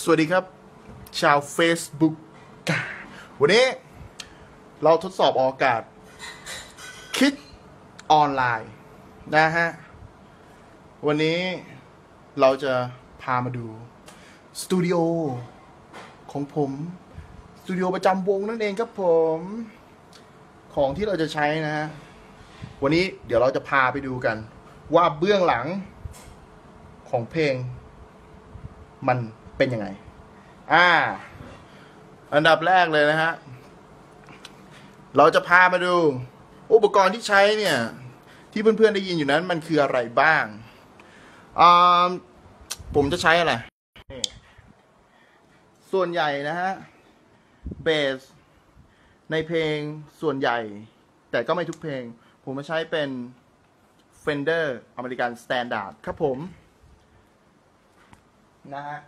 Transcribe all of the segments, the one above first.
สวัสดีครับชาว Facebook วันนี้เราทดสอบออกอากาศคลิปออนไลน์นะฮะวันนี้เราจะพามาดูสตูดิโอของผมสตูดิโอประจำวงนั่นเองครับผมของที่เราจะใช้นะฮะวันนี้เดี๋ยวเราจะพาไปดูกันว่าเบื้องหลังของเพลงมันเป็นยังไงอันดับแรกเลยนะฮะเราจะพามาดูอุปกรณ์ที่ใช้เนี่ยที่เพื่อนๆได้ยินอยู่นั้นมันคืออะไรบ้างผมจะใช้อะไรส่วนใหญ่นะฮะเบสในเพลงส่วนใหญ่แต่ก็ไม่ทุกเพลงผมจะใช้เป็น Fender American Standard ครับผมนะฮะ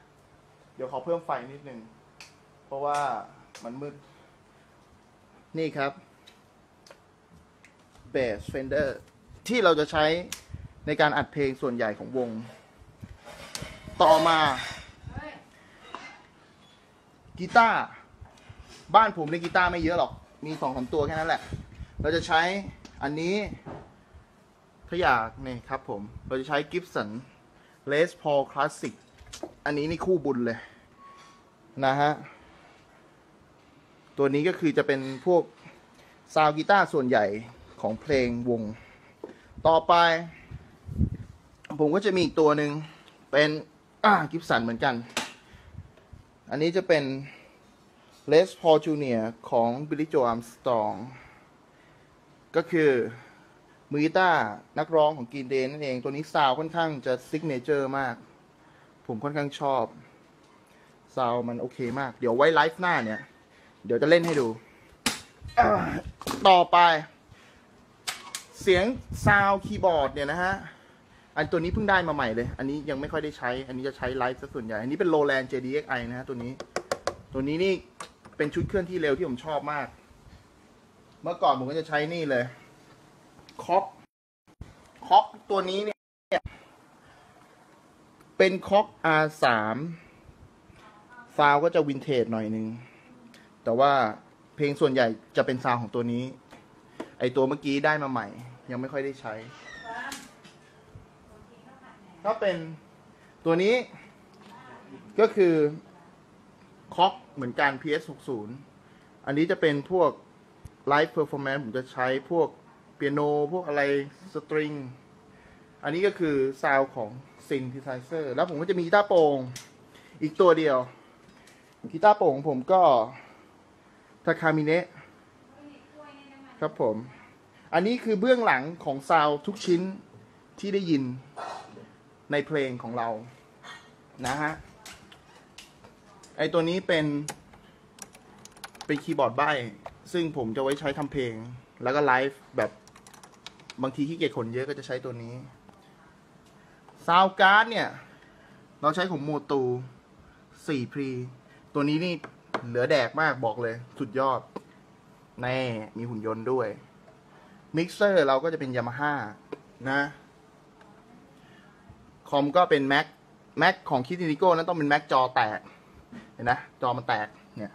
เดี๋ยวขอเพิ่มไฟนิดนึงเพราะว่ามันมืดนี่ครับเบส Fender ที่เราจะใช้ในการอัดเพลงส่วนใหญ่ของวงต่อมากีตาร์บ้านผมเล่นกีตาร์ไม่เยอะหรอกมีสองสามตัวแค่นั้นแหละเราจะใช้อันนี้ถ้าอยากนี่ครับผมเราจะใช้ Gibson Les Paul Classic อันนี้นี่คู่บุญเลยนะฮะตัวนี้ก็คือจะเป็นพวกซาวกีตาร์ส่วนใหญ่ของเพลงวงต่อไปผมก็จะมีอีกตัวหนึ่งเป็นGibson เหมือนกันอันนี้จะเป็น Les Paul Junior ของ Billy Joe Armstrong ก็คือมือกีตาร์นักร้องของ Green Day นั่นเองตัวนี้ซาวค่อนข้างจะซิกเนเจอร์มากผมค่อนข้างชอบซาวมันโอเคมากเดี๋ยวไว้ไลฟ์หน้าเนี่ยเดี๋ยวจะเล่นให้ดูต่อไปเสียงซาวคีย์บอร์ดเนี่ยนะฮะอันตัวนี้เพิ่งได้มาใหม่เลยอันนี้ยังไม่ค่อยได้ใช้อันนี้จะใช้ไลฟ์ซะส่วนใหญ่อันนี้เป็น Roland JDXI นะฮะตัวนี้นี่เป็นชุดเคลื่อนที่เร็วที่ผมชอบมากเมื่อก่อนผมก็จะใช้นี่เลยค็อกตัวนี้เนี่ยเป็นค็อก R3 ซาวก็จะวินเทจหน่อยนึงแต่ว่าเพลงส่วนใหญ่จะเป็นซาวของตัวนี้ไอตัวเมื่อกี้ได้มาใหม่ยังไม่ค่อยได้ใช้ก็เป็นตัวนี้ก็คือค็อกเหมือนกัน PS60 อันนี้จะเป็นพวกไลฟ์เพอร์ฟอร์แมนซ์ผมจะใช้พวกเปียโนพวกอะไรสตริงอันนี้ก็คือซาวด์ของซินธิไซเซอร์แล้วผมก็จะมีกีตาร์โปร่งอีกตัวเดียวกีตาร์โปร่งของผมก็ทาคามิเนะครับผมอันนี้คือเบื้องหลังของซาวด์ทุกชิ้นที่ได้ยินในเพลงของเรานะฮะไอตัวนี้เป็นคีย์บอร์ดใบ้ซึ่งผมจะไว้ใช้ทำเพลงแล้วก็ไลฟ์แบบบางทีขี้เกียจขนเยอะก็จะใช้ตัวนี้ซาวการ์ดเนี่ยเราใช้ของโมตู4พรีตัวนี้นี่เหลือแดกมากบอกเลยสุดยอดแน่มีหุ่นยนต์ด้วยมิกเซอร์เราก็จะเป็นยามาฮ่านะคอมก็เป็นแม็กของคิดนิโก้นั้นต้องเป็นแม็กจอแตกเห็นนะจอมันแตกเนี่ย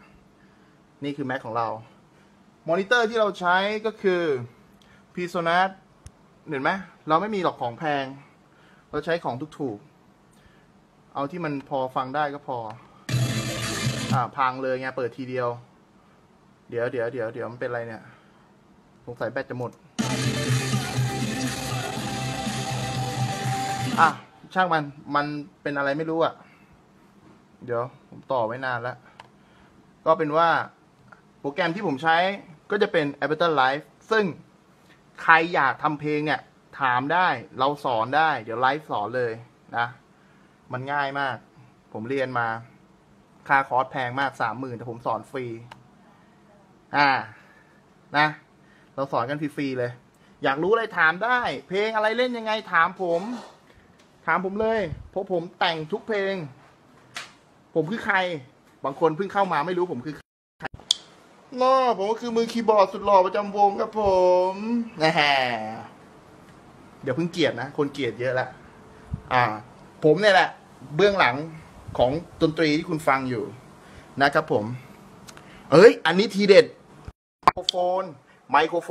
นี่คือแม็กของเรามอนิเตอร์ที่เราใช้ก็คือพีโซนัสเห็นไหมเราไม่มีหรอกของแพงเราใช้ของถูกๆเอาที่มันพอฟังได้ก็พอพังเลยไงเปิดทีเดียวเดี๋ยวมันเป็นอะไรเนี่ยสงสัยแบตจะหมดช่างมันเป็นอะไรไม่รู้เดี๋ยวผมต่อไว้นานแล้วก็เป็นว่าโปรแกรมที่ผมใช้ก็จะเป็น Ableton Live ซึ่งใครอยากทำเพลงเนี่ยถามได้เราสอนได้เดี๋ยวไลฟ์สอนเลยนะมันง่ายมากผมเรียนมาค่าคอร์สแพงมาก 30,000 แต่ผมสอนฟรีนะเราสอนกันฟรีๆเลยอยากรู้อะไรถามได้เพลงอะไรเล่นยังไงถามผมเลยเพราะผมแต่งทุกเพลงผมคือใครบางคนเพิ่งเข้ามาไม่รู้ผมคือใครผมก็คือมือคีย์บอร์ดสุดหล่อประจำวงครับผมนะฮะเดี๋ยวเพิ่งเกลียดนะคนเกลียดเยอะละผมเนี่ยแหละ เบื้องหลังของดนตรีที่คุณฟังอยู่นะครับผมเอ้ยอันนี้ทีเด็ดไมโครโ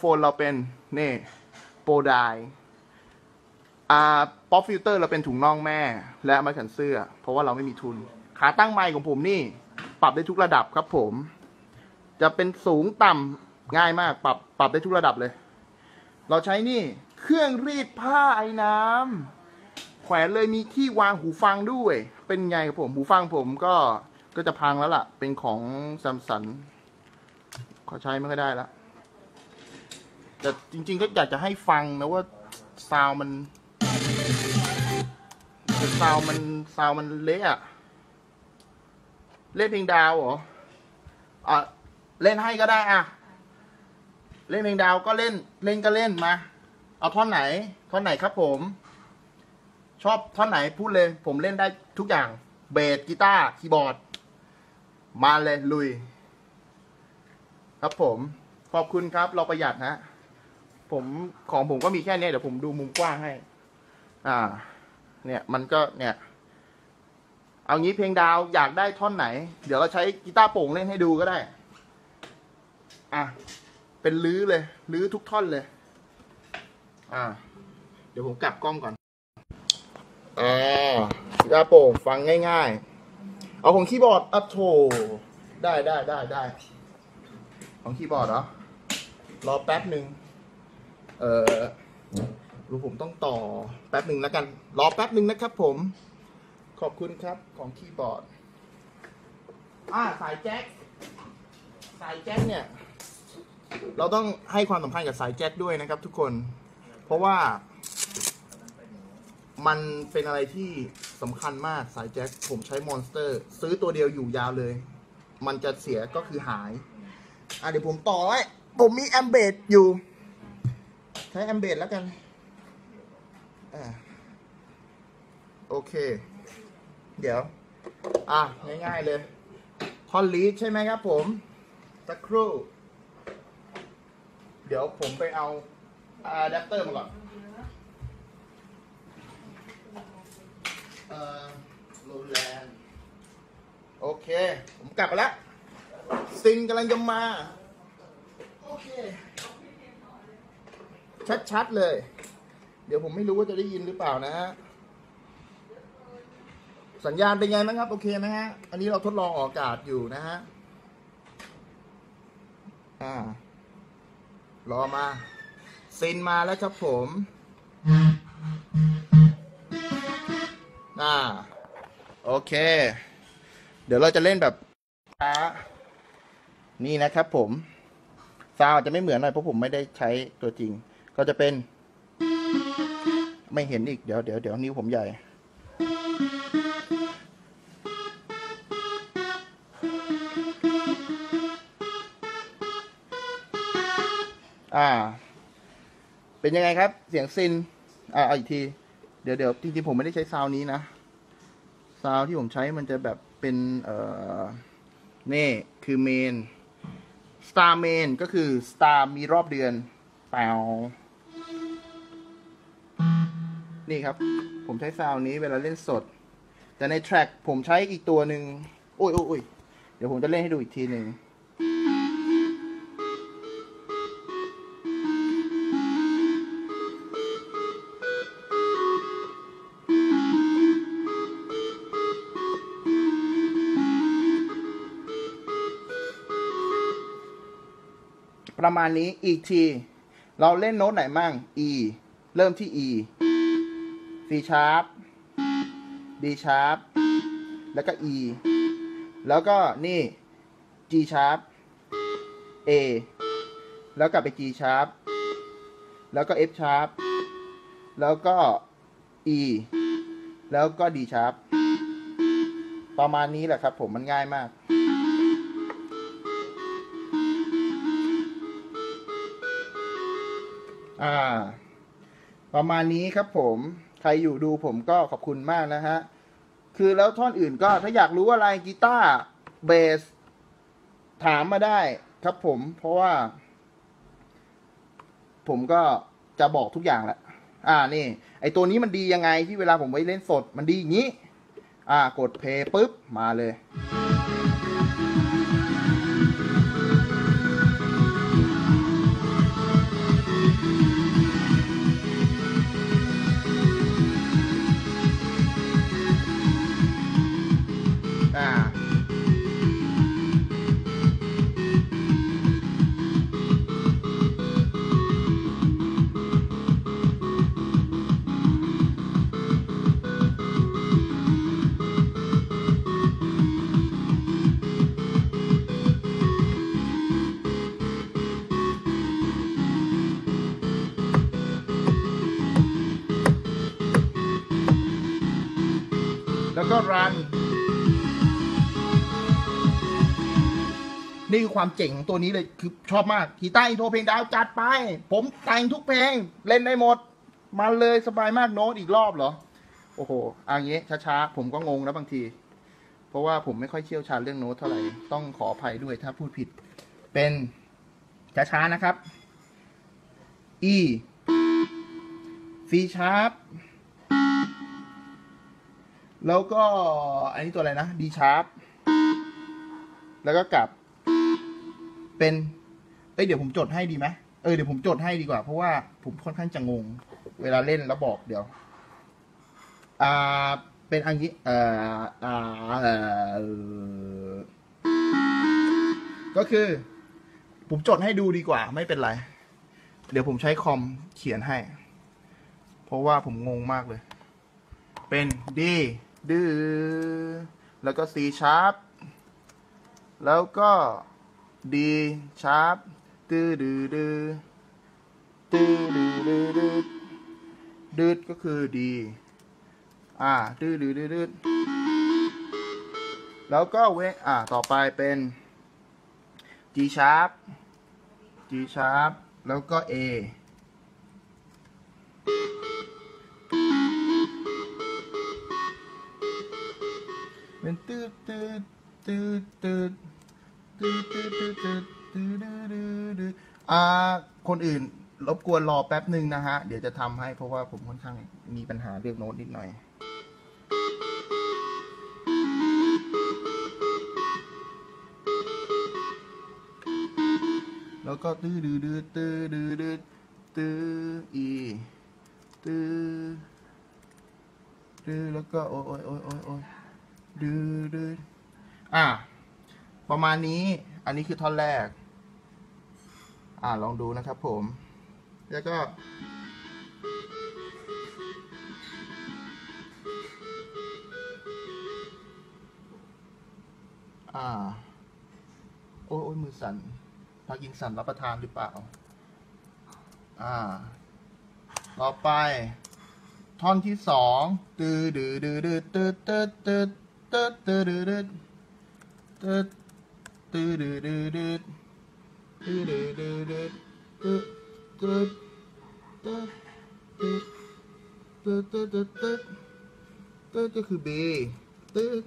ฟนเราเป็นนี่โปรไดป๊อปฟิลเตอร์เราเป็นถุงน่องแม่และไม้แขวนเสื้อเพราะว่าเราไม่มีทุนขาตั้งไมค์ของผมนี่ปรับได้ทุกระดับครับผมจะเป็นสูงต่ำง่ายมากปรับได้ทุกระดับเลยเราใช้นี่เครื่องรีดผ้าไอ้น้ำแขวนเลยมีที่วางหูฟังด้วยเป็นไงครับผมหูฟังผมก็จะพังแล้วล่ะเป็นของซัมซุงขอใช้ไม่ค่อยได้แล้วแต่จริงๆก็อยากจะให้ฟังนะว่าซาวมันเละอะเล่นเพลงดาวเหรออ่ะเล่นให้ก็ได้อ่ะเล่นเพลงดาวก็เล่นมาเอาท่อนไหนครับผมชอบท่อนไหนพูดเลยผมเล่นได้ทุกอย่างเบสกีตาร์คีย์บอร์ดมาเลยลุยครับผมขอบคุณครับเราประหยัดฮะของผมก็มีแค่นี้เดี๋ยวผมดูมุมกว้างให้เนี่ยมันก็เนี่ยเอางี้เพลงดาวอยากได้ท่อนไหนเดี๋ยวเราใช้กีตาร์โป่งเล่นให้ดูก็ได้อ่ะเป็นลื้อเลยลื้อทุกท่อนเลยเดี๋ยวผมกลับกล้องก่อนกีตาร์โป่งฟังง่ายๆเอาของคีย์บอร์ดอัพโถได้ของคีย์บอร์ดเหรอรอแป๊บหนึ่งรู้ผมต้องต่อแป๊บหนึ่งแล้วกันรอแป๊บหนึ่งนะครับผมขอบคุณครับของคีย์บอร์ดสายแจ็คเนี่ยเราต้องให้ความสำคัญกับสายแจ็คด้วยนะครับทุกคนเพราะว่ามันเป็นอะไรที่สำคัญมากสายแจ็คผมใช้มอนสเตอร์ซื้อตัวเดียวอยู่ยาวเลยมันจะเสียก็คือหายเดี๋ยวผมต่อไว้ผมมีแอมเบสอยู่ใช้แอมเบสแล้วกันโอเคเดี๋ยวง่ายๆเลยคอนลีดใช่ไหมครับผมสักครู่เดี๋ยวผมไปเอาอะแดปเตอร์มาก่อนโรแลนด์โอเคผมกลับไปแล้วซิงกำลังจะมาโอเคชัดๆเลยเดี๋ยวผมไม่รู้ว่าจะได้ยินหรือเปล่านะฮะสัญญาณเป็นไงนะครับโอเคไหมฮะอันนี้เราทดลองออกอากาศอยู่นะฮะรอมาซินมาแล้วครับผมโอเคเดี๋ยวเราจะเล่นแบบนี่นะครับผมซาวจะไม่เหมือนหน่อยเพราะผมไม่ได้ใช้ตัวจริงก็จะเป็นไม่เห็นอีกเดี๋ยวนิ้วผมใหญ่เป็นยังไงครับเสียงซินเอาอีกทีเดี๋ยวจริงๆผมไม่ได้ใช้ซาวนี้นะซาวที่ผมใช้มันจะแบบเป็นนี่คือเมนสตาร์เมนก็คือสตาร์มีรอบเดือนเปล่านี่ครับผมใช้ซาวนี้เวลาเล่นสดแต่ในแทร็กผมใช้อีกตัวหนึ่งโอ้ยเดี๋ยวผมจะเล่นให้ดูอีกทีหนึ่งประมาณนี้อีกทีเราเล่นโน้ตไหนมั่ง E เริ่มที่ E C sharp D sharp แล้วก็ E แล้วก็นี่ G sharp A แล้วกลับไป G sharp แล้วก็ F sharp แล้วก็ E แล้วก็ D sharp ประมาณนี้แหละครับผมมันง่ายมากประมาณนี้ครับผมใครอยู่ดูผมก็ขอบคุณมากนะฮะคือแล้วท่อนอื่นก็ถ้าอยากรู้อะไรกีตาร์เบสถามมาได้ครับผมเพราะว่าผมก็จะบอกทุกอย่างแหละ นี่ไอตัวนี้มันดียังไงที่เวลาผมไว้เล่นสดมันดีอย่างนี้กดเพลย์ปุ๊บมาเลยแล้วก็รันนี่คือความเจ๋งของตัวนี้เลยคือชอบมากกีตาร์อินโทรเพลงดาวจัดไปผมแต่งทุกเพลงเล่นได้หมดมาเลยสบายมากโน้ตอีกรอบเหรอโอ้โหเอางี้ช้าๆผมก็งงนะบางทีเพราะว่าผมไม่ค่อยเชี่ยวชาญเรื่องโน้ตเท่าไหร่ต้องขออภัยด้วยถ้าพูดผิดเป็นช้าๆนะครับ E C sharpแล้วก็อันนี้ตัวอะไรนะ D sharp แล้วก็กลับเป็นเดี๋ยวผมจดให้ดีไหมเดี๋ยวผมจดให้ดีกว่าเพราะว่าผมค่อนข้างจะงงเวลาเล่นแล้วบอกเดี๋ยวเป็นอันนี้ก็คือผมจดให้ดูดีกว่าไม่เป็นไรเดี๋ยวผมใช้คอมเขียนให้เพราะว่าผมงงมากเลยเป็น D ดื้อแล้วก็ C sharp แล้วก็ D sharp ดื้อดื้อดื้อดื้อดื้อดื้อดื้อดื้อก็คือ D ดื้อดื้อดื้อดื้อแล้วก็เว้นต่อไปเป็น G sharp G sharp แล้วก็ Aเป็นตืดตืดตืดตืดตืดตืดตืดตืดตืดคนอื่นรบกวนรอแป๊บหนึ่งนะฮะเดี๋ยวจะทำให้เพราะว่าผมค่อนข้างมีปัญหาเรื่องโน้ตนิดหน่อยแล้วก็ตืดตืดตืดตืดตืดอีตืดตืดแล้วก็โอ้ยโอ้ยโอ้ยโอ้ยดื้อประมาณนี้อันนี้คือท่อนแรกลองดูนะครับผมแล้วก็โอ้ยมือสั่นพากินสั่นรับประทานหรือเปล่าต่อไปท่อนที่สองดื้อดื้อดื้อดื้อดื้อดื้อดื้อตืดตืดตืดตืดตืดตืดตืดตืดตืดตืดตืดตืดตืดตืดก็คือ B ตืด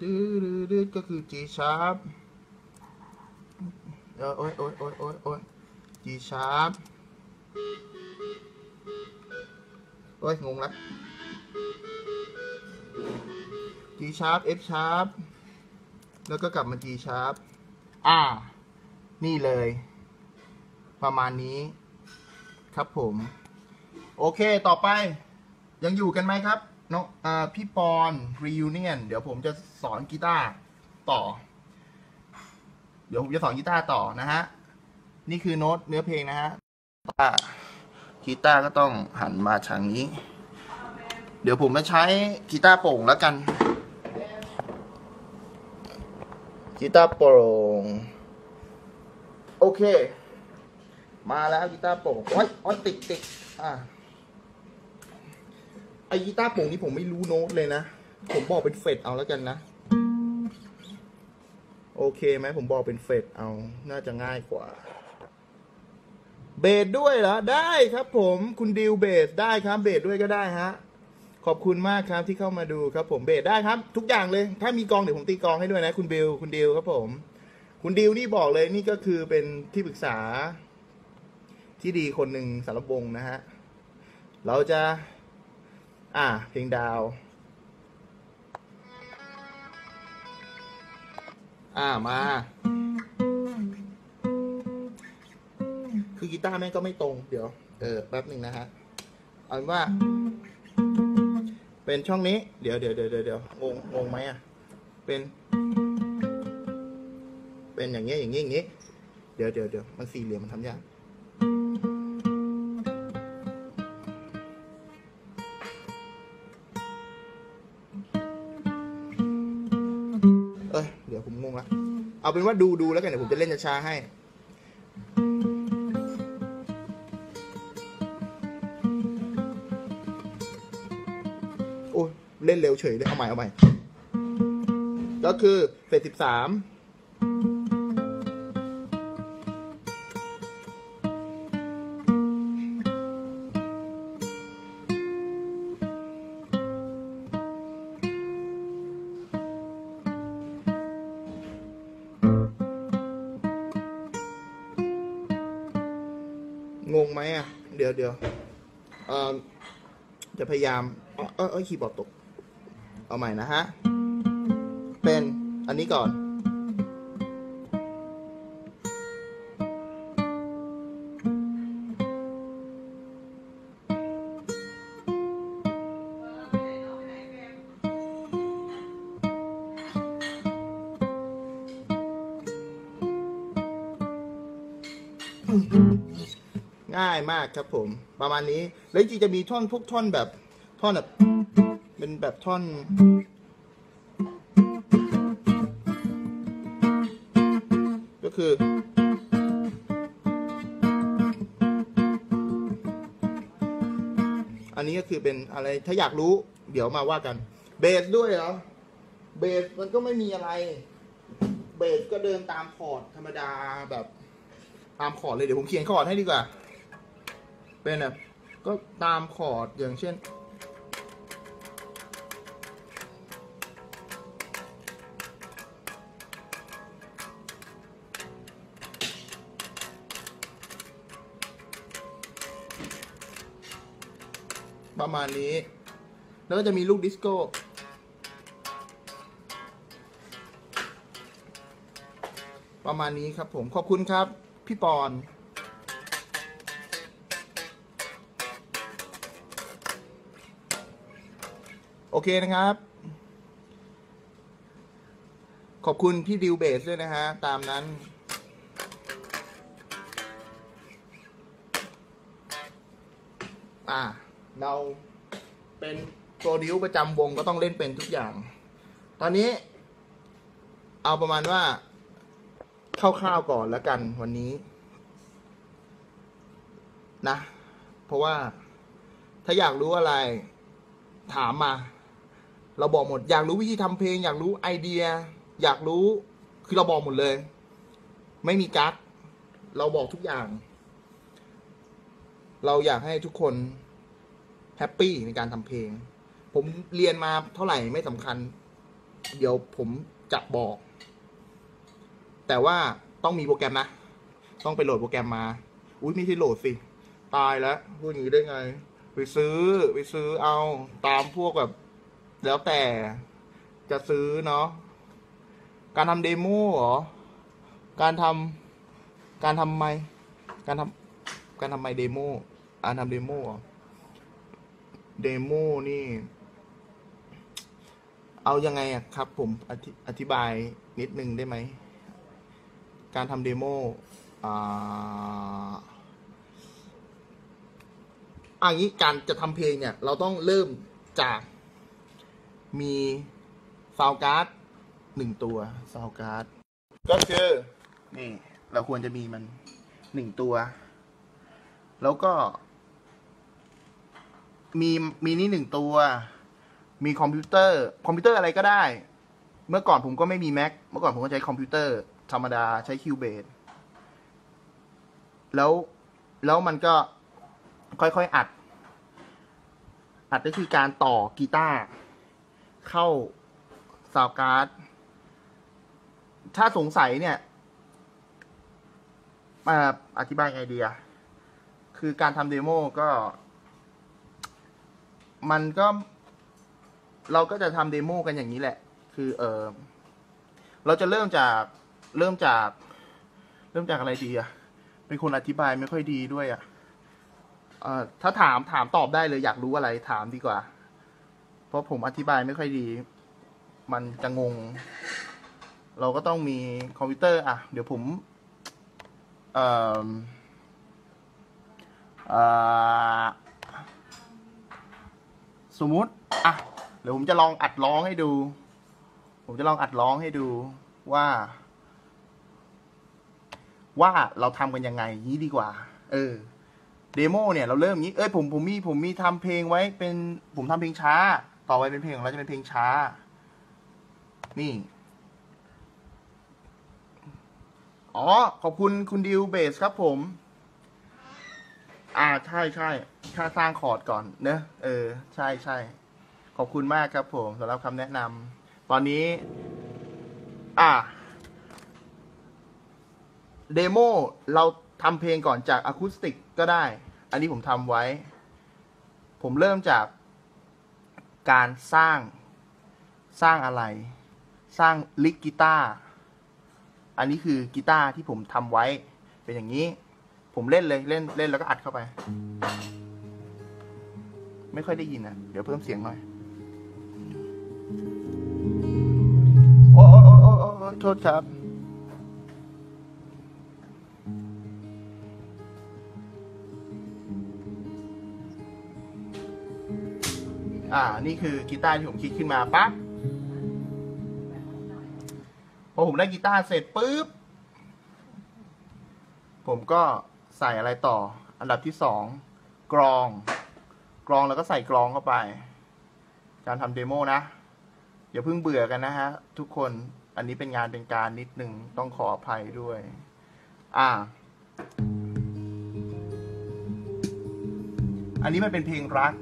ตืดตืดก็คือ G sharp โอ้ยโอ้ยโอ้ยโอ้ยโอ้ย G sharp โอ้ยงงละG sharp F sharp แล้วก็กลับมา G sharp นี่เลยประมาณนี้ครับผมโอเคต่อไปยังอยู่กันไหมครับน้องพี่ปอน reunion เดี๋ยวผมจะสอนกีตาร์ต่อนะฮะนี่คือโน้ตเนื้อเพลงนะฮะกีตาร์ก็ต้องหันมาทางนี้เดี๋ยวผมจะใช้กีตาร์โปร่งแล้วกันกีตาร์โปร่งโอเคมาแล้วกีตาร์โปร่งโอ๊ยติดไอกีตาร์โปร่งนี้ผมไม่รู้โน้ตเลยนะผมบอกเป็นเฟดเอาแล้วกันนะโอเคไหมผมบอกเป็นเฟดเอาน่าจะง่ายกว่าเบสด้วยเหรอได้ครับผมคุณดิวเบสได้ครับเบสด้วยก็ได้ฮะขอบคุณมากครับที่เข้ามาดูครับผมเบสได้ครับทุกอย่างเลยถ้ามีกองเดี๋ยวผมตีกองให้ด้วยนะคุณบิลคุณดิวครับผมคุณดิวนี่บอกเลยนี่ก็คือเป็นที่ปรึกษาที่ดีคนหนึ่งสำหรับวงนะฮะ เราจะเพลงดาวมาคือกีตาร์แม่งก็ไม่ตรงเดี๋ยวแป๊บหนึ่งนะฮะเอาว่าเป็นช่องนี้เดี๋ยวงงไหมอะเป็นอย่างเงี้ยอย่างนี้เดี๋ยวมันสี่เหลี่ยมมันทำยากเดี๋ยวผมงงละเอาเป็นว่าดูแล้วกันเดี๋ยวผมจะเล่นช้าๆให้โอ้เล่นเร็วเฉยเลยเอาใหม่ก็คือเฟส13งงไหมอ่ะเดี๋ยวจะพยายามคีย์บอร์ดตกเอาใหม่นะฮะเป็นอันนี้ก่อนง่ายมากครับผมประมาณนี้แล้วจริงจะมีท่อนพวกท่อนแบบเป็นแบบท่อนก็คืออันนี้ก็คือเป็นอะไรถ้าอยากรู้เดี๋ยวมาว่ากันเบสด้วยเหรอเบสมันก็ไม่มีอะไรเบสก็เดินตามคอร์ดธรรมดาแบบตามคอร์ดเลยเดี๋ยวผมเขียนคอร์ดให้ดีกว่าเป็นแบบก็ตามคอร์ดอย่างเช่นประมาณนี้แล้วก็จะมีลูกดิสโก้ประมาณนี้ครับผมขอบคุณครับพี่ปอนโอเคนะครับขอบคุณพี่ดิวเบสด้วยนะฮะตามนั้นเราเป็นโปรดิวประจำวงก็ต้องเล่นเป็นทุกอย่างตอนนี้เอาประมาณว่าคร่าวๆก่อนแล้วกันวันนี้นะเพราะว่าถ้าอยากรู้อะไรถามมาเราบอกหมดอยากรู้วิธีทำเพลงอยากรู้ไอเดียอยากรู้คือเราบอกหมดเลยไม่มีกั๊กเราบอกทุกอย่างเราอยากให้ทุกคนแฮปปี้ในการทำเพลงผมเรียนมาเท่าไหร่ไม่สำคัญเดี๋ยวผมจะบอกแต่ว่าต้องมีโปรแกรมนะต้องไปโหลดโปรแกรมมาอุ้ยไม่ใช่โหลดสิตายแล้วพูดอย่างนี้ได้ไงไปซื้อเอาตามพวกแบบแล้วแต่จะซื้อเนาะการทำเดโมเหรอการทำไมเดโมทำเดโมเหรอเดโมนี่เอายังไงอะครับผมอธิบายนิดนึงได้ไหมการทำเดโมอย่างนี้การจะทำเพลงเนี่ยเราต้องเริ่มจากมีซาวด์การ์ด1ตัวซาวด์การ์ดก็คือนี่เราควรจะมีมัน1ตัวแล้วก็มีนี่1ตัวมีคอมพิวเตอร์อะไรก็ได้เมื่อก่อนผมก็ไม่มีแม็กเมื่อก่อนผมก็ใช้คอมพิวเตอร์ธรรมดาใช้คิวเบสแล้วมันก็ค่อยๆอัดก็คือการต่อกีตาร์เข้าซาวด์การ์ดถ้าสงสัยเนี่ยมาอธิบายไอเดียคือการทำเดโมก็ มันก็เราก็จะทำเดโมกันอย่างนี้แหละคือเราจะเริ่มจากอะไรดีอะเป็นคนอธิบายไม่ค่อยดีด้วยอะถ้าถามตอบได้เลยอยากรู้อะไรถามดีกว่าเพราะผมอธิบายไม่ค่อยดีมันจะงงเราก็ต้องมีคอมพิวเตอร์อะเดี๋ยวผมสมมุติอ่ะเดี๋ยวผมจะลองอัดร้องให้ดูว่าเราทำกันยังไงนี้ดีกว่าเดโมเนี่ยเราเริ่มนี้ผมมีทำเพลงไว้เป็นผมทำเพลงช้าต่อไปเป็นเพลงของเราจะเป็นเพลงช้านี่อ๋อขอบคุณคุณดิวเบสครับผมใช่สร้างคอร์ดก่อนเนอะใช่ขอบคุณมากครับผมสำหรับคำแนะนำตอนนี้เดโมเราทำเพลงก่อนจากอะคูสติกก็ได้อันนี้ผมทำไว้ผมเริ่มจากการสร้างอะไรสร้างลิกกีตาร์อันนี้คือกีตาร์ที่ผมทำไว้เป็นอย่างนี้ผมเล่นเลยเล่นแล้วก็อัดเข้าไปไม่ค่อยได้ยินนะเดี๋ยวเพิ่มเสียงหน่อยโอ้โทษครับนี่คือกีตาร์ที่ผมคิดขึ้นมาปั๊บพอผมได้กีตาร์เสร็จปุ๊บผมก็ใส่อะไรต่ออันดับที่2กรองแล้วก็ใส่กรองเข้าไปการทำเดโมนะอย่าเพิ่งเบื่อกันนะฮะทุกคนอันนี้เป็นงานเป็นการนิดนึงต้องขออภัยด้วยอันนี้มันเป็นเพลงรัก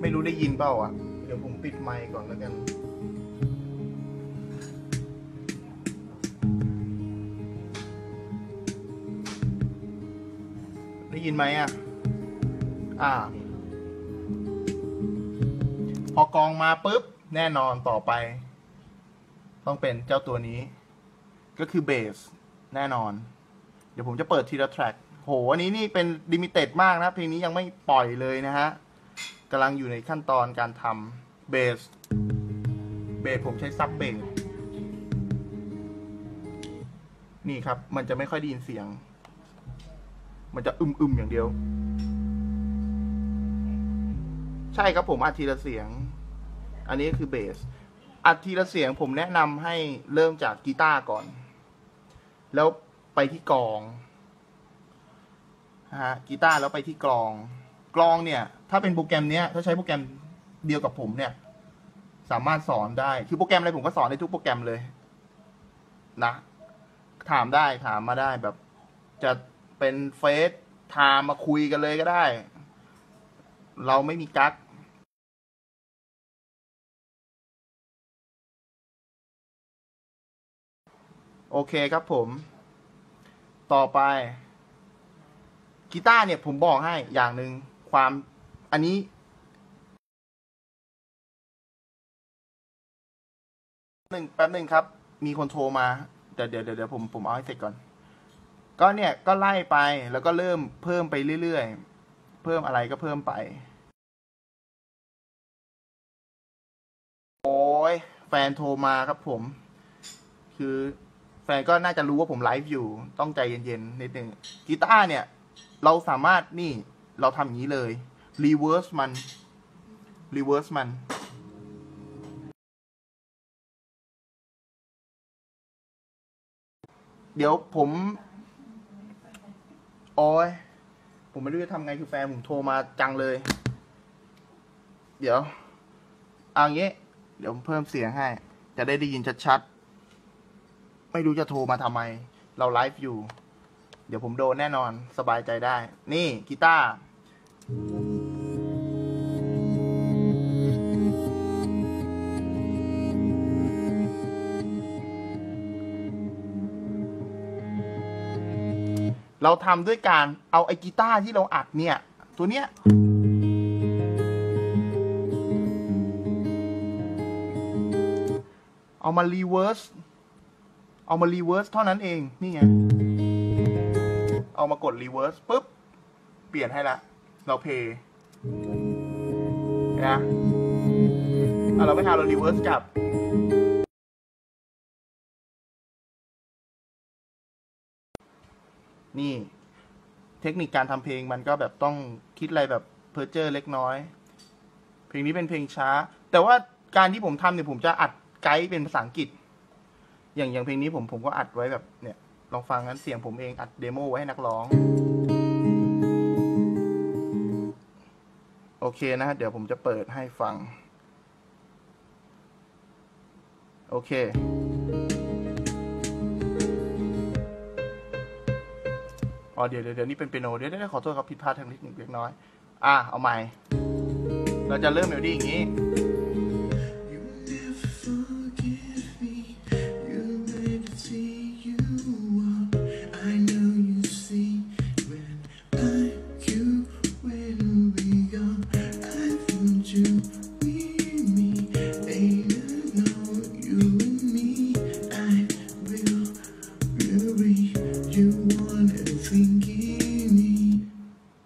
ไม่รู้ได้ยินเปล่าเดี๋ยวผมปิดไมค์ก่อนแล้วกันได้ยินไหมพอกองมาปุ๊บแน่นอนต่อไปต้องเป็นเจ้าตัวนี้ก็คือเบสแน่นอนเดี๋ยวผมจะเปิดทีละแทร็กโหอันนี้นี่เป็นลิมิเต็ดมากนะเพลงนี้ยังไม่ปล่อยเลยนะฮะกำลังอยู่ในขั้นตอนการทำเบสผมใช้ซับเบสนี่ครับมันจะไม่ค่อยได้ยินเสียงมันจะอึมอย่างเดียวใช่ครับผมอัดทีละเสียงอันนี้คือเบสอัดทีละเสียงผมแนะนำให้เริ่มจากกีตาร์ก่อนแล้วไปที่กลองนะฮะกีตาร์แล้วไปที่กลองเนี่ยถ้าเป็นโปรแกรมเนี้ยถ้าใช้โปรแกรมเดียวกับผมเนี่ยสามารถสอนได้คือโปรแกรมอะไรผมก็สอนได้ทุกโปรแกรมเลยนะถามมาได้แบบจะเป็นเฟซไทม์มาคุยกันเลยก็ได้เราไม่มีกั๊กโอเคครับผมต่อไปกีตาร์เนี่ยผมบอกให้อย่างหนึ่งความอันนี้แป๊บหนึ่งครับมีคนโทรมาเดี๋ยวผมเอาให้เสร็จก่อนก็เนี่ยก็ไล่ไปแล้วก็เริ่มเพิ่มไปเรื่อยๆเพิ่มอะไรก็เพิ่มไปโอ้ยแฟนโทรมาครับผมคือแฟนก็น่าจะรู้ว่าผมไลฟ์อยู่ต้องใจเย็นๆนิดนึงกีตาร์เนี่ยเราสามารถนี่เราทำอย่างนี้เลยรีเวิร์สมันเดี๋ยวผมผมไม่รู้จะทำไงคือแฟนผมโทรมาจังเลยเดี๋ยวเอาอย่างนี้เดี๋ยวผมเพิ่มเสียงให้จะได้ยินชัดๆไม่รู้จะโทรมาทำไมเราไลฟ์อยู่เดี๋ยวผมโดนแน่นอนสบายใจได้นี่กีตาร์เราทำด้วยการเอาไอ้กีตาร์ที่เราอัดเนี่ยตัวเนี้ย เอามารีเวิร์สเท่านั้นเองนี่ไงเอามากดรีเวิร์สปุ๊บเปลี่ยนให้ละเราเพลย์นะเราไม่ทำเรารีเวิร์สกลับนี่เทคนิคการทำเพลงมันก็แบบต้องคิดอะไรแบบเพอร์เจอร์เล็กน้อยเพลงนี้เป็นเพลงช้าแต่ว่าการที่ผมทำเนี่ยผมจะอัดไกด์เป็นภาษาอังกฤษอย่างเพลงนี้ผมก็อัดไว้แบบเนี่ยลองฟังงั้นเสียงผมเองอัดเดโมไว้ให้นักร้องโอเคนะเดี๋ยวผมจะเปิดให้ฟังโอเคอ๋อเดี๋ยวนี่เป็นเปียโนเดี๋ยวขอโทษครับผิดพลาดทางเทคนิคเล็กน้อยเอาใหม่เราจะเริ่มเมโลดี้อย่างนี้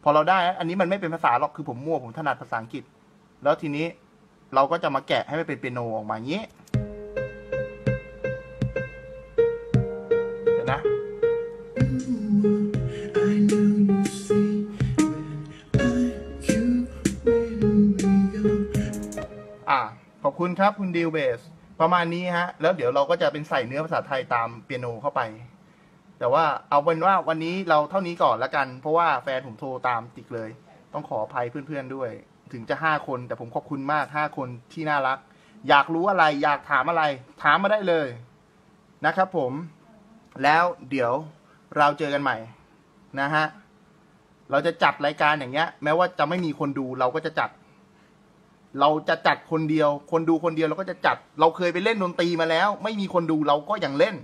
พอเราได้อันนี้มันไม่เป็นภาษาหรอกคือผมมั่วผมถนัดภาษาอังกฤษแล้วทีนี้เราก็จะมาแกะให้มันเป็นเปียโนออกมาอย่างนี้เดี๋ยวนะขอบคุณครับคุณดิวเบสประมาณนี้ฮะแล้วเดี๋ยวเราก็จะเป็นใส่เนื้อภาษาไทยตามเปียโนเข้าไปแต่ว่าเอาเป็นว่าวันนี้เราเท่านี้ก่อนละกันเพราะว่าแฟนผมโทรตามติดเลยต้องขออภัยเพื่อนๆด้วยถึงจะ5คนแต่ผมขอบคุณมาก5คนที่น่ารักอยากรู้อะไรอยากถามอะไรถามมาได้เลยนะครับผมแล้วเดี๋ยวเราเจอกันใหม่นะฮะเราจะจัดรายการอย่างเงี้ยแม้ว่าจะไม่มีคนดูเราก็จะจัดคนเดียวคนดูคนเดียวเราก็จะจัดเราเคยไปเล่นดนตรีมาแล้วไม่มีคนดูเราก็ยังเล่น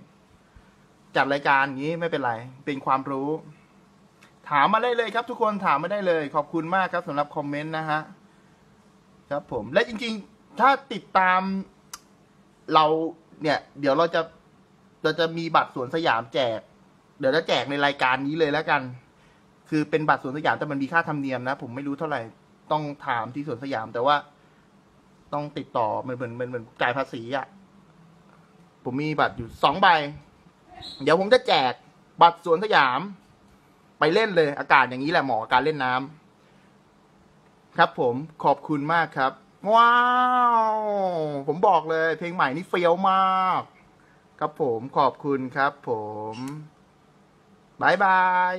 จัดรายการอย่างนี้ไม่เป็นไรเป็นความรู้ถามมาได้เลยครับทุกคนถามมาได้เลยขอบคุณมากครับสำหรับคอมเมนต์นะฮะครับผมและจริงๆถ้าติดตามเราเนี่ยเดี๋ยวเราจะมีบัตรสวนสยามแจกเดี๋ยวจะแจกในรายการนี้เลยแล้วกันคือเป็นบัตรสวนสยามแต่มันมีค่าธรรมเนียมนะผมไม่รู้เท่าไหร่ต้องถามที่สวนสยามแต่ว่าต้องติดต่อเหมือนจ่ายภาษีอ่ะผมมีบัตรอยู่2 ใบเดี๋ยวผมจะแจกบัตรสวนสยามไปเล่นเลยอากาศอย่างนี้แหละเหมาะการเล่นน้ำครับผมขอบคุณมากครับว้าวผมบอกเลยเพลงใหม่นี่เฟี้ยวมากครับผมขอบคุณครับผมบายบาย